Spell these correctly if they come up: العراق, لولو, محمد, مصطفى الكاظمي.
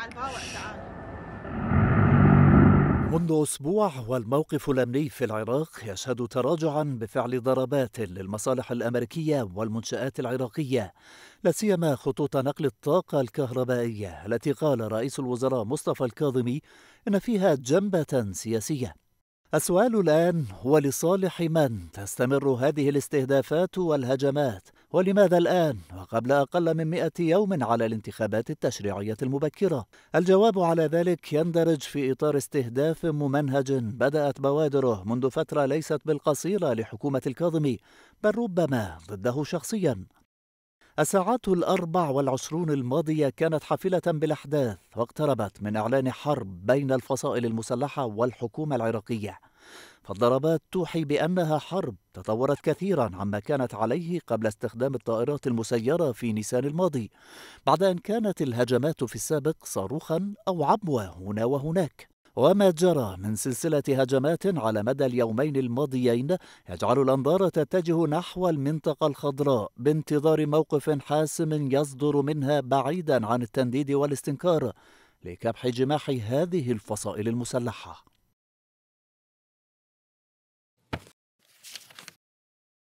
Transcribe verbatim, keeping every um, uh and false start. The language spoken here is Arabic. على الباوع تعال. منذ أسبوع والموقف الأمني في العراق يشهد تراجعاً بفعل ضربات للمصالح الأمريكية والمنشآت العراقية، لا سيما خطوط نقل الطاقة الكهربائية التي قال رئيس الوزراء مصطفى الكاظمي إن فيها جنبة سياسية. السؤال الآن هو لصالح من تستمر هذه الاستهدافات والهجمات، ولماذا الآن وقبل أقل من مئة يوم على الانتخابات التشريعية المبكرة؟ الجواب على ذلك يندرج في إطار استهداف ممنهج بدأت بوادره منذ فترة ليست بالقصيرة لحكومة الكاظمي، بل ربما ضده شخصياً. الساعات الأربع والعشرون الماضية كانت حافلة بالأحداث واقتربت من إعلان حرب بين الفصائل المسلحة والحكومة العراقية، فالضربات توحي بأنها حرب تطورت كثيرا عما كانت عليه قبل استخدام الطائرات المسيرة في نيسان الماضي، بعد أن كانت الهجمات في السابق صاروخا أو عبوة هنا وهناك. وما جرى من سلسلة هجمات على مدى اليومين الماضيين يجعل الأنظار تتجه نحو المنطقة الخضراء بانتظار موقف حاسم يصدر منها بعيدا عن التنديد والاستنكار لكبح جماح هذه الفصائل المسلحة.